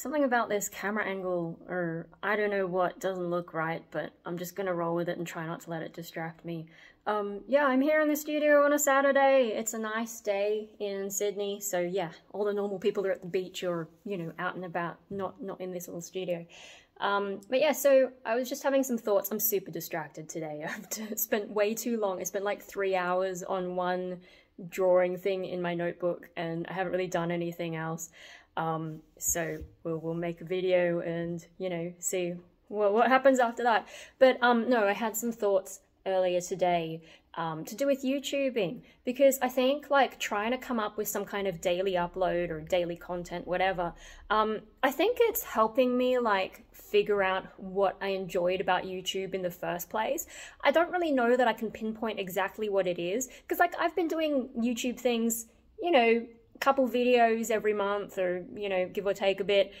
Something about this camera angle, or I don't know what, doesn't look right, but I'm just gonna roll with it and try not to let it distract me. Yeah, I'm here in the studio on a Saturday. It's a nice day in Sydney, so yeah, all the normal people are at the beach or, you know, out and about, not in this little studio. But yeah, so I was just having some thoughts. I'm super distracted today. I've spent way too long. I spent like 3 hours on one drawing thing in my notebook and I haven't really done anything else. So we'll make a video and, you know, see what happens after that. But no, I had some thoughts earlier today to do with YouTubing, because I think like trying to come up with some kind of daily upload or daily content, whatever, I think it's helping me like figure out what I enjoyed about YouTube in the first place. I don't really know that I can pinpoint exactly what it is, because like I've been doing YouTube things, you know, couple videos every month or, you know, give or take a bit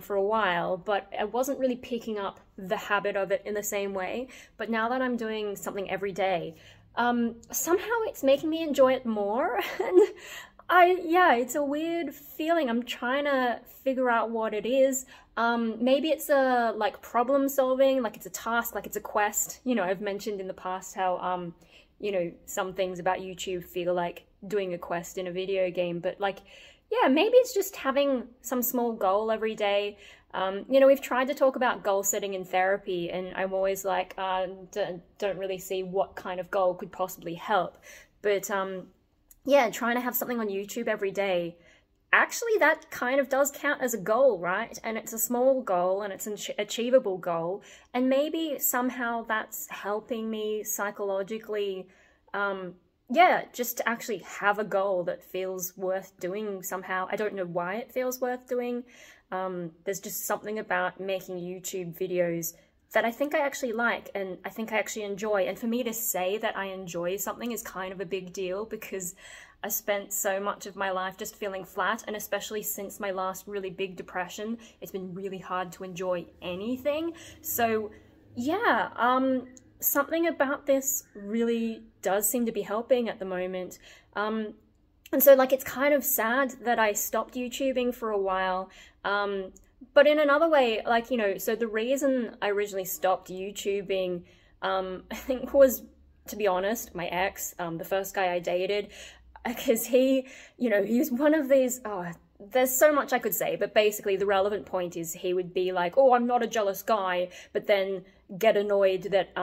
for a while, but I wasn't really picking up the habit of it in the same way. But now that I'm doing something every day, somehow it's making me enjoy it more. And yeah, it's a weird feeling. I'm trying to figure out what it is. Maybe it's a like problem solving, like it's a task, like it's a quest. You know, I've mentioned in the past how, you know, some things about YouTube feel like doing a quest in a video game, but like, yeah, maybe it's just having some small goal every day. You know, we've tried to talk about goal setting in therapy and I'm always like, don't really see what kind of goal could possibly help. But yeah, trying to have something on YouTube every day, actually that kind of does count as a goal, right? And it's a small goal and it's an achievable goal. And maybe somehow that's helping me psychologically, yeah, just to actually have a goal that feels worth doing somehow. I don't know why it feels worth doing. There's just something about making YouTube videos that I think I actually like and I think I actually enjoy. And for me to say that I enjoy something is kind of a big deal, because I spent so much of my life just feeling flat, and especially since my last really big depression, it's been really hard to enjoy anything. So yeah, something about this really does seem to be helping at the moment. And so like, it's kind of sad that I stopped YouTubing for a while. But in another way, like, you know, so the reason I originally stopped YouTubing, I think was, to be honest, my ex, the first guy I dated, because he, you know, he was one of these, oh, there's so much I could say, but basically the relevant point is he would be like, oh, I'm not a jealous guy, but then get annoyed that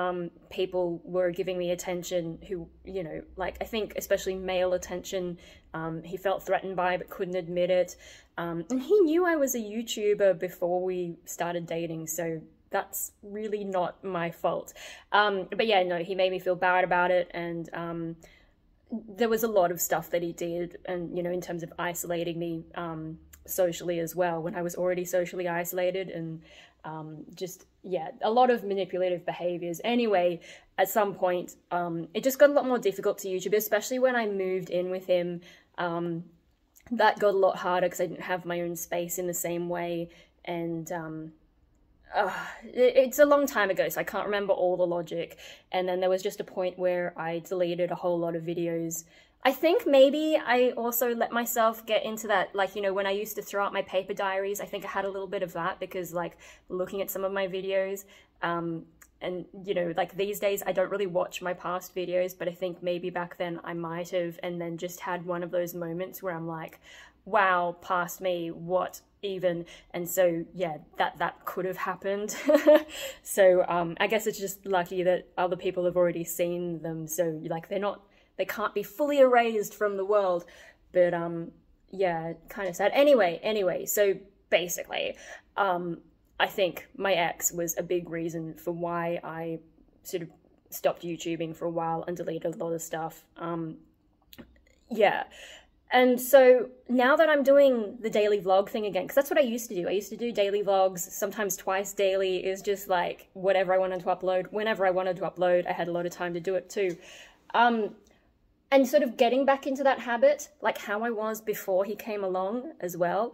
people were giving me attention who, you know, like I think especially male attention, he felt threatened by but couldn't admit it. And he knew I was a YouTuber before we started dating, so that's really not my fault. But yeah, no, he made me feel bad about it, and there was a lot of stuff that he did, and, you know, in terms of isolating me socially as well, when I was already socially isolated, and just, yeah, a lot of manipulative behaviors. Anyway, at some point, it just got a lot more difficult to YouTube, especially when I moved in with him. That got a lot harder because I didn't have my own space in the same way, and it's a long time ago, so I can't remember all the logic. And then there was just a point where I deleted a whole lot of videos. I think maybe I also let myself get into that, like, you know, when I used to throw out my paper diaries, I think I had a little bit of that, because like looking at some of my videos, and, you know, like these days I don't really watch my past videos, but I think maybe back then I might have, and then just had one of those moments where I'm like, wow, past me, what even? And so yeah, that could have happened. So I guess it's just lucky that other people have already seen them, so like they can't be fully erased from the world. But yeah, kind of sad. Anyway, so basically I think my ex was a big reason for why I sort of stopped YouTubing for a while and deleted a lot of stuff. Yeah. And so now that I'm doing the daily vlog thing again, because that's what I used to do. I used to do daily vlogs, sometimes twice daily, is just like whatever I wanted to upload, whenever I wanted to upload. I had a lot of time to do it too. And sort of getting back into that habit, like how I was before he came along as well.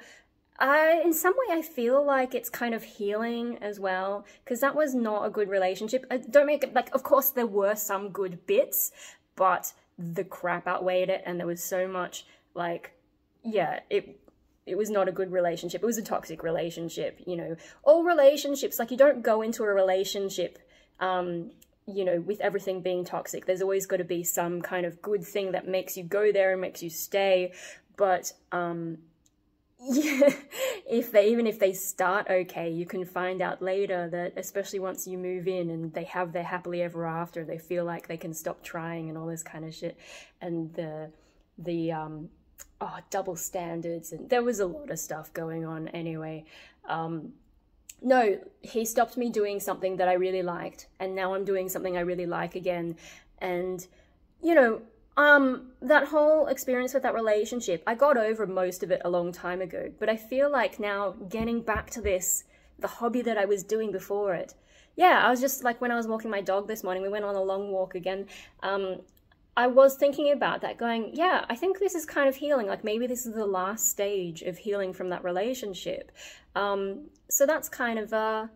In some way, I feel like it's kind of healing as well, because that was not a good relationship. I don't make it, like, of course, there were some good bits, but the crap outweighed it, and there was so much, like, yeah, it it was not a good relationship. It was a toxic relationship, you know. All relationships, like, you don't go into a relationship, you know, with everything being toxic. There's always got to be some kind of good thing that makes you go there and makes you stay. But yeah, even if they start okay, you can find out later that, especially once you move in and they have their happily ever after, they feel like they can stop trying and all this kind of shit, and the double standards, and there was a lot of stuff going on anyway. No, he stopped me doing something that I really liked, and now I'm doing something I really like again. And, you know, that whole experience with that relationship, I got over most of it a long time ago, but I feel like now getting back to this, the hobby that I was doing before it. Yeah, I was just like, when I was walking my dog this morning, we went on a long walk again. I was thinking about that, going, yeah, I think this is kind of healing. Like, maybe this is the last stage of healing from that relationship. So that's kind of a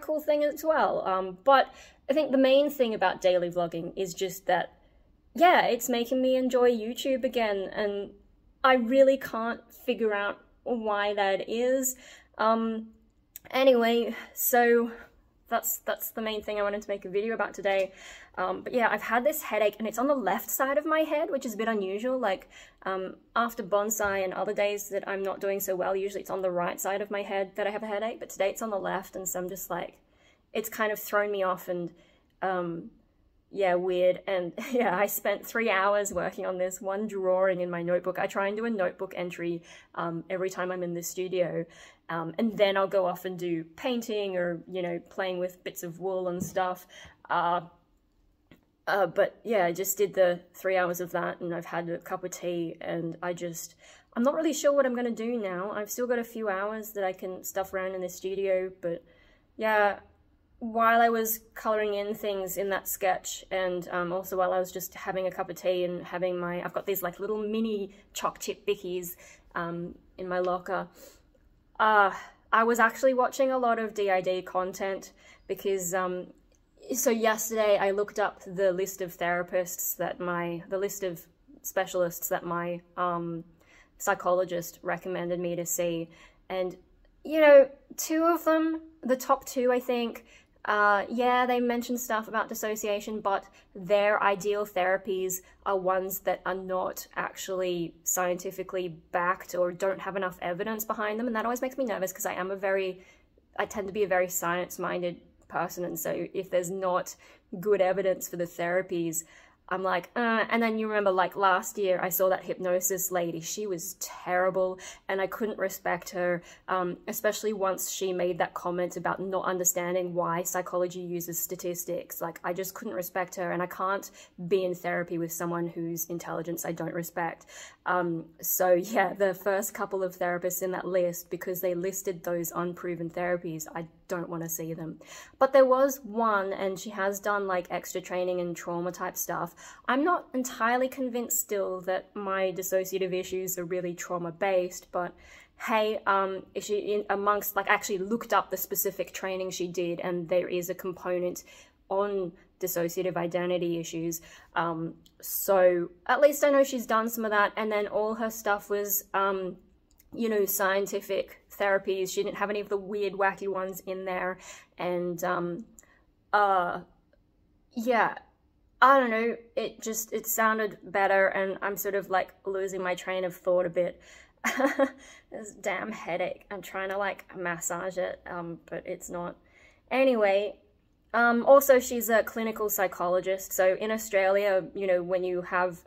cool thing as well. But I think the main thing about daily vlogging is just that, yeah, it's making me enjoy YouTube again. And I really can't figure out why that is. Anyway, so that's the main thing I wanted to make a video about today. But yeah, I've had this headache, and it's on the left side of my head, which is a bit unusual. Like, after bonsai and other days that I'm not doing so well, usually it's on the right side of my head that I have a headache, but today it's on the left, and so I'm just like, it's kind of thrown me off, and yeah, weird. And yeah, I spent 3 hours working on this one drawing in my notebook. I try and do a notebook entry every time I'm in the studio, and then I'll go off and do painting, or, you know, playing with bits of wool and stuff. But yeah, I just did the 3 hours of that, and I've had a cup of tea, and I'm not really sure what I'm gonna do now. I've still got a few hours that I can stuff around in the studio, but yeah. While I was colouring in things in that sketch, and also while I was just having a cup of tea and having I've got these like little mini choc chip bickies in my locker, I was actually watching a lot of DID content, because so yesterday I looked up the list of therapists that the list of specialists that my psychologist recommended me to see, and, you know, two of them, the top two, I think, yeah, they mention stuff about dissociation, but their ideal therapies are ones that are not actually scientifically backed or don't have enough evidence behind them. And that always makes me nervous, because I tend to be a very science-minded person. And so if there's not good evidence for the therapies, I'm like, and then you remember, like, last year I saw that hypnosis lady. She was terrible, and I couldn't respect her, especially once she made that comment about not understanding why psychology uses statistics. Like, I just couldn't respect her, and I can't be in therapy with someone whose intelligence I don't respect. So yeah, the first couple of therapists in that list, because they listed those unproven therapies, I don't want to see them. But there was one, and she has done like extra training and trauma type stuff. I'm not entirely convinced still that my dissociative issues are really trauma based, but hey, I actually looked up the specific training she did, and there is a component on dissociative identity issues. So at least I know she's done some of that. And then all her stuff was, you know, scientific therapies. She didn't have any of the weird, wacky ones in there. And yeah, I don't know, it sounded better, and I'm sort of like losing my train of thought a bit. This damn headache, I'm trying to like massage it, but it's not. Anyway, also, she's a clinical psychologist, so in Australia, you know, when you have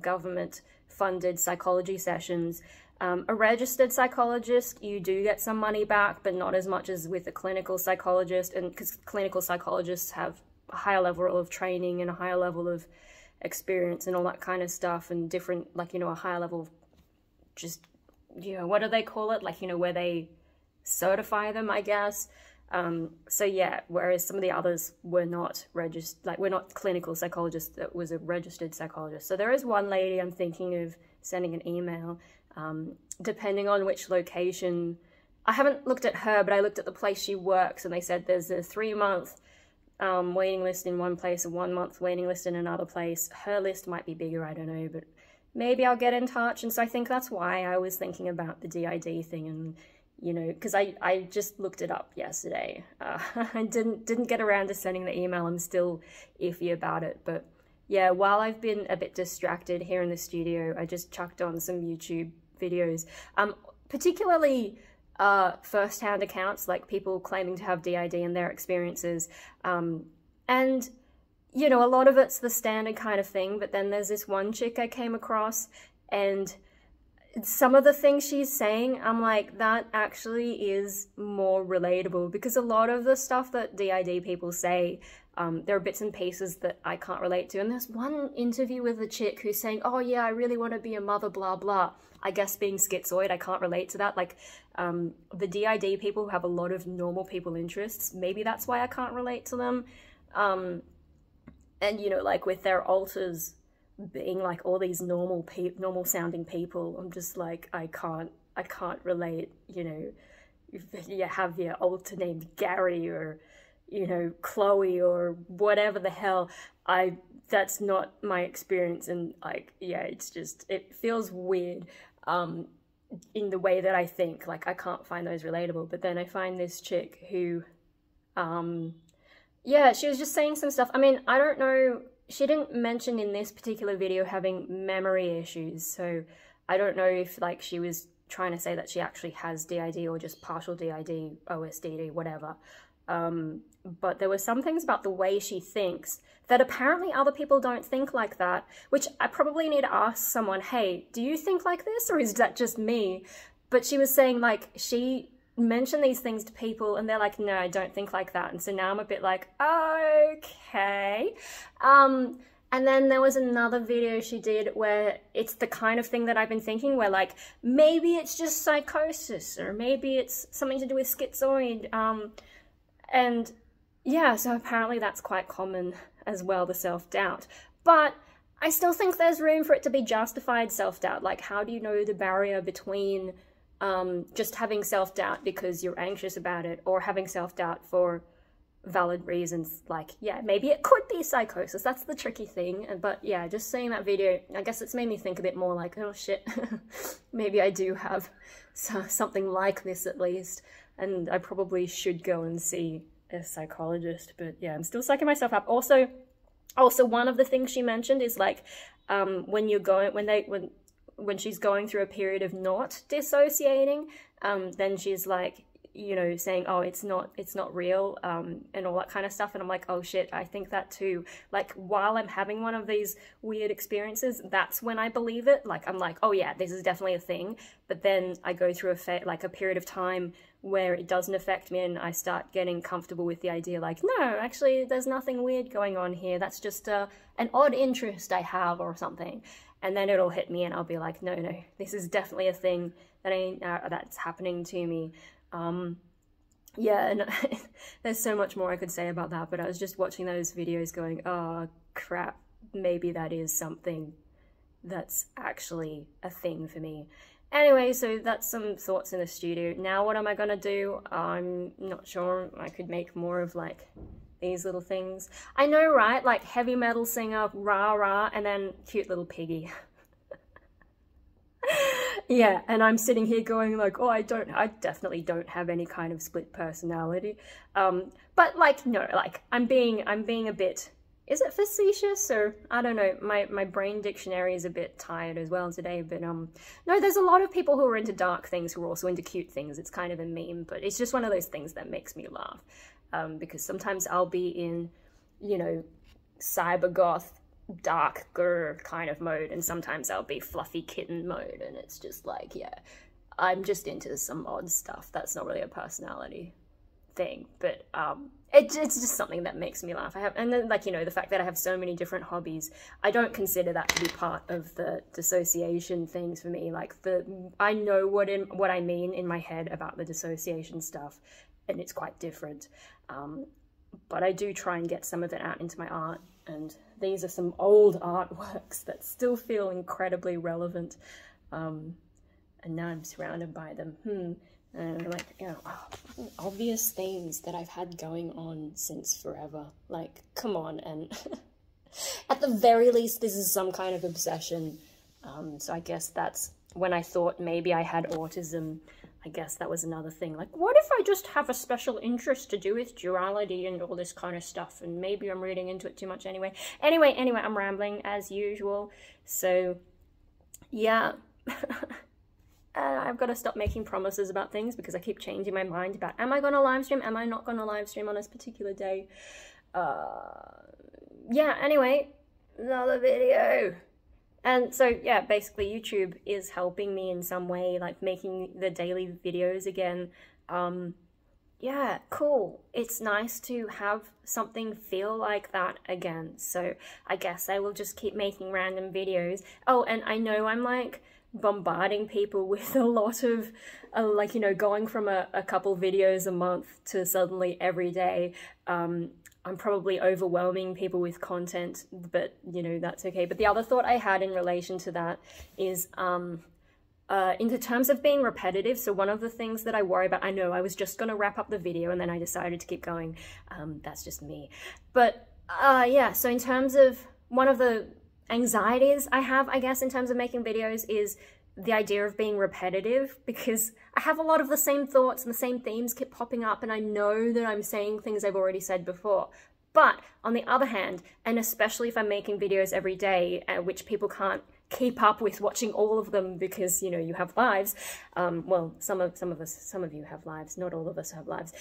government funded psychology sessions, a registered psychologist, you do get some money back, but not as much as with a clinical psychologist, and because clinical psychologists have a higher level of training and a higher level of experience and all that kind of stuff, and different, like, you know, a higher level of just, you know, what do they call it? Like, you know, where they certify them, I guess. So yeah, whereas some of the others were not registered, like, we're not clinical psychologists, that was a registered psychologist. So there is one lady I'm thinking of sending an email, depending on which location. I haven't looked at her, but I looked at the place she works, and they said there's a 3-month waiting list in one place, a 1-month waiting list in another place. Her list might be bigger, I don't know, but maybe I'll get in touch. And so I think that's why I was thinking about the DID thing, and, you know, because I just looked it up yesterday. I didn't get around to sending the email. I'm still iffy about it. But yeah, while I've been a bit distracted here in the studio, I just chucked on some YouTube videos, particularly first-hand accounts, like people claiming to have DID and their experiences. And, you know, a lot of it's the standard kind of thing, but then there's this one chick I came across, and some of the things she's saying, I'm like, that actually is more relatable, because a lot of the stuff that DID people say, there are bits and pieces that I can't relate to. And there's one interview with a chick who's saying, oh yeah, I really want to be a mother, blah, blah. I guess being schizoid, I can't relate to that. Like, the DID people have a lot of normal people interests. Maybe that's why I can't relate to them. And, you know, like with their alters being like all these normal sounding people, I'm just like, I can't relate, you know. You have your alter named Gary, or, you know, Chloe, or whatever the hell. That's not my experience. And like, yeah, it's just, it feels weird in the way that I think. Like, I can't find those relatable. But then I find this chick who, yeah, she was just saying some stuff. I mean, I don't know, she didn't mention in this particular video having memory issues, so I don't know if like she was trying to say that she actually has DID or just partial DID, OSDD, whatever. But there were some things about the way she thinks that apparently other people don't think like that, which I probably need to ask someone, hey, do you think like this, or is that just me? But she was saying, like, she mention these things to people and they're like, no, I don't think like that. And so now I'm a bit like, okay. And then there was another video she did where it's the kind of thing that I've been thinking, where like, maybe it's just psychosis, or maybe it's something to do with schizoid. And yeah, so apparently that's quite common as well, the self-doubt. But I still think there's room for it to be justified self-doubt. Like, how do you know the barrier between just having self-doubt because you're anxious about it, or having self-doubt for valid reasons? Like, yeah, maybe it could be psychosis. That's the tricky thing. But yeah, just seeing that video, I guess it's made me think a bit more like, oh shit, maybe I do have something like this at least. And I probably should go and see a psychologist. But yeah, I'm still psyching myself up. Also one of the things she mentioned is like, when she's going through a period of not dissociating, then she's like, you know, saying, oh, it's not real, and all that kind of stuff. And I'm like, oh shit, I think that too. Like, while I'm having one of these weird experiences, that's when I believe it. Like, I'm like, oh yeah, this is definitely a thing. But then I go through a period of time where it doesn't affect me, and I start getting comfortable with the idea, like, no, actually there's nothing weird going on here. That's just an odd interest I have or something. And then it'll hit me and I'll be like, no, this is definitely a thing that that's happening to me. Yeah, and there's so much more I could say about that, but I was just watching those videos going, oh crap, maybe that is something that's actually a thing for me. Anyway, so that's some thoughts in the studio. Now what am I gonna do? I'm not sure. I could make more of like these little things. I know, right? Like heavy metal singer, rah rah, and then cute little piggy. Yeah, and I'm sitting here going like, oh, I definitely don't have any kind of split personality. But like, no, like I'm being a bit, is it facetious? Or I don't know, my brain dictionary is a bit tired as well today, but no, there's a lot of people who are into dark things who are also into cute things. It's kind of a meme, but it's just one of those things that makes me laugh. Because sometimes I'll be in, you know, cyber goth, dark grr kind of mode, and sometimes I'll be fluffy kitten mode, and it's just like, yeah, I'm just into some odd stuff. That's not really a personality thing, but it's just something that makes me laugh. And then, like, you know, the fact that I have so many different hobbies, I don't consider that to be part of the dissociation things for me. Like, I know what I mean in my head about the dissociation stuff, and it's quite different, but I do try and get some of it out into my art, and these are some old artworks that still feel incredibly relevant, and now I'm surrounded by them. And like, you know, obvious things that I've had going on since forever. Like, come on. And at the very least, this is some kind of obsession. So I guess that's when I thought maybe I had autism. I guess that was another thing. Like, what if I just have a special interest to do with duality and all this kind of stuff? And maybe I'm reading into it too much anyway. Anyway, I'm rambling as usual. So, yeah. I've got to stop making promises about things because I keep changing my mind about, am I going to live stream? Am I not going to live stream on this particular day? Yeah, anyway, another video. And so, yeah, basically YouTube is helping me in some way, like making the daily videos again. Yeah, cool. It's nice to have something feel like that again. So I guess I will just keep making random videos. Oh, and I know I'm like bombarding people with a lot of, like, you know, going from a couple videos a month to suddenly every day. I'm probably overwhelming people with content, but, you know, that's okay. But the other thought I had in relation to that is in the terms of being repetitive. So one of the things that I worry about, I know I was just going to wrap up the video and then I decided to keep going. That's just me. But yeah, so in terms of one of the anxieties I have, I guess, in terms of making videos is the idea of being repetitive, because I have a lot of the same thoughts and the same themes keep popping up, and I know that I'm saying things I've already said before. But on the other hand, and especially if I'm making videos every day, which people can't keep up with watching all of them because, you know, you have lives. Well, some of you have lives, not all of us have lives.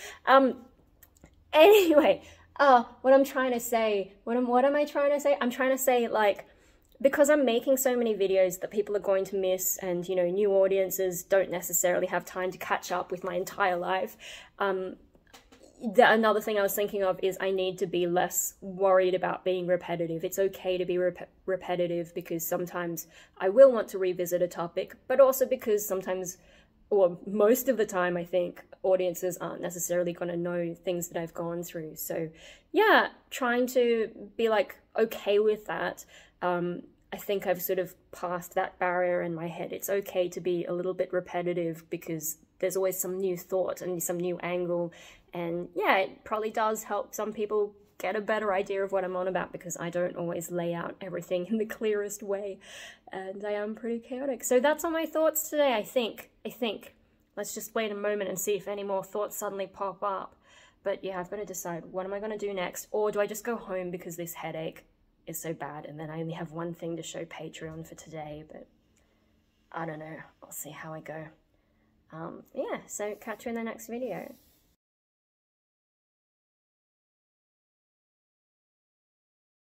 Anyway, what I'm trying to say, what am I trying to say? I'm trying to say, like, because I'm making so many videos that people are going to miss, and, you know, new audiences don't necessarily have time to catch up with my entire life. Another thing I was thinking of is I need to be less worried about being repetitive. It's okay to be repetitive because sometimes I will want to revisit a topic, but also because sometimes, or most of the time, I think audiences aren't necessarily going to know things that I've gone through. So yeah, trying to be like okay with that. I think I've sort of passed that barrier in my head. It's okay to be a little bit repetitive because there's always some new thought and some new angle. And yeah, it probably does help some people get a better idea of what I'm on about because I don't always lay out everything in the clearest way, and I am pretty chaotic. So that's all my thoughts today, I think. Let's just wait a moment and see if any more thoughts suddenly pop up. But yeah, I've got to decide, what am I going to do next? Or do I just go home because this headache is so bad and then I only have one thing to show Patreon for today? But I don't know, I'll see how I go. Yeah, so catch you in the next video.